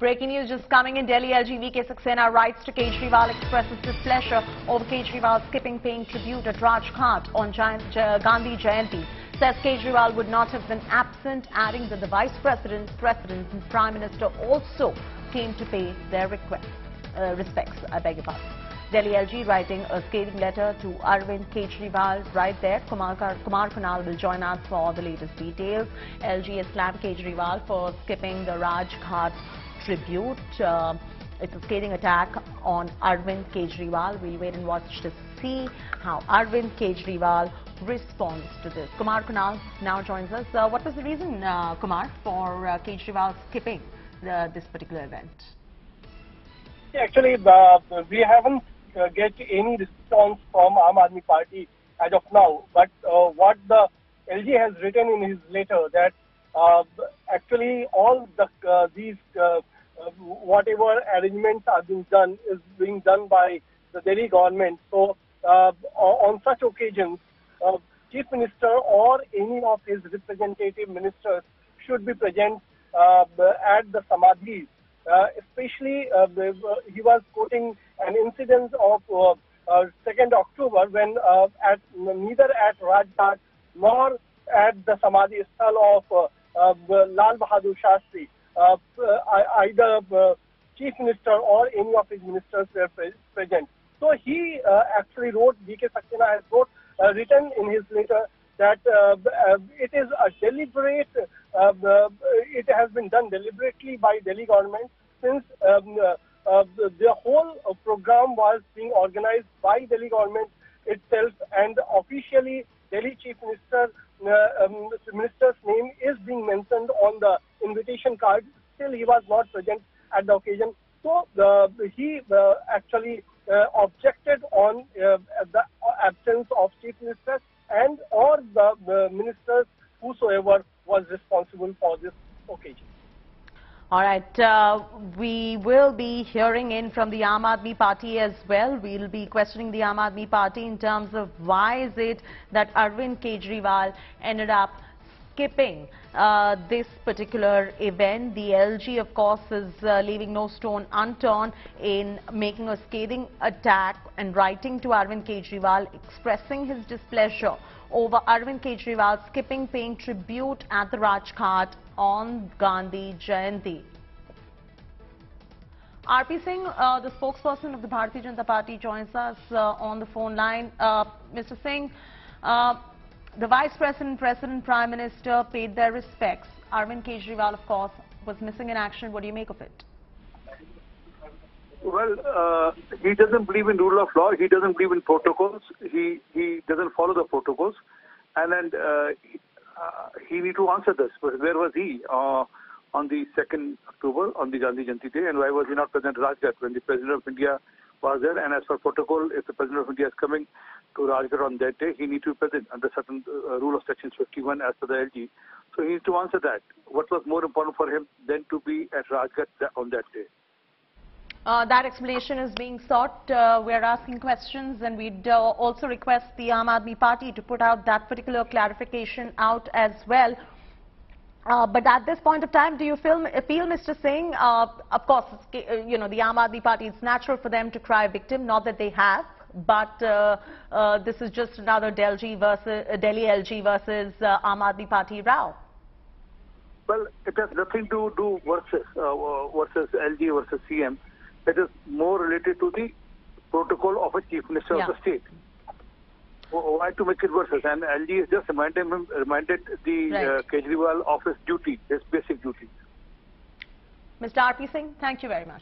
Breaking news just coming in Delhi, LG V.K. Saxena writes to Kejriwal, expresses displeasure over Kejriwal skipping paying tribute at Raj Ghat on Gandhi Jayanti. Says Kejriwal would not have been absent, adding that the Vice President, President and Prime Minister also came to pay their respects. Delhi LG writing a scathing letter to Arvind Kejriwal right there. Kumar Kunal will join us for the latest details. LG has slammed Kejriwal for skipping the Raj Ghat tribute. It's a scathing attack on Arvind Kejriwal. We'll wait and watch to see how Arvind Kejriwal responds to this. Kumar Kunal now joins us. What was the reason, Kumar, for Kejriwal skipping this particular event? Yeah, actually, we haven't get any response from Aam Aadmi Party as of now. But what the LG has written in his letter that actually all the, whatever arrangements are being done is being done by the Delhi government. So on such occasions, Chief Minister or any of his representative ministers should be present at the samadhi. Especially, he was quoting an incident of 2nd October when neither at Raj Ghat nor at the samadhi sthal of Lal Bahadur Shastri, either Chief Minister or any of his ministers were present. So he actually wrote, V.K. Saxena has wrote, written in his letter that it is a deliberate, it has been done deliberately by Delhi government since the whole program was being organized by Delhi government itself, and officially Delhi Chief Minister, Minister's name is being mentioned on the invitation card. Still he was not present at the occasion. So he actually objected on the absence of Chief Minister and or the ministers whosoever was responsible for this occasion. All right, we will be hearing in from the Aam Aadmi Party as well. We'll be questioning the Aam Aadmi Party in terms of why is it that Arvind Kejriwal ended up skipping this particular event. The LG, of course, is leaving no stone unturned in making a scathing attack and writing to Arvind Kejriwal, expressing his displeasure over Arvind Kejriwal skipping paying tribute at the Raj Ghat on Gandhi Jayanti. RP Singh, the spokesperson of the Bharatiya Janata Party, joins us on the phone line. Mr. Singh, the Vice President, President, Prime Minister paid their respects. Arvind Kejriwal, of course, was missing in action. What do you make of it? Well, he doesn't believe in rule of law. He doesn't believe in protocols. He doesn't follow the protocols. And then he need to answer this. But where was he on the 2nd October, on the Gandhi Jayanti day? And why was he not present at Raj Ghat when the President of India was there? And as per protocol, if the President of India is coming to Raj Ghat on that day, he needs to be present under certain rule of section 51 as per the LG. So he needs to answer that. What was more important for him than to be at Raj Ghat on that day? That explanation is being sought. We're asking questions, and we'd also request the Aam Aadmi Party to put out that particular clarification out as well. But at this point of time, do you feel, Mr. Singh, of course, you know, the Aam Aadmi Party, it's natural for them to cry victim, not that they have, but this is just another Delhi LG versus Aam Aadmi Party row. Well, it has nothing to do versus LG versus CM. It is more related to the protocol of a Chief Minister of the state. Why to make it versus? And LG has just reminded the Kejriwal of his duty, his basic duty. Mr. RP Singh, thank you very much.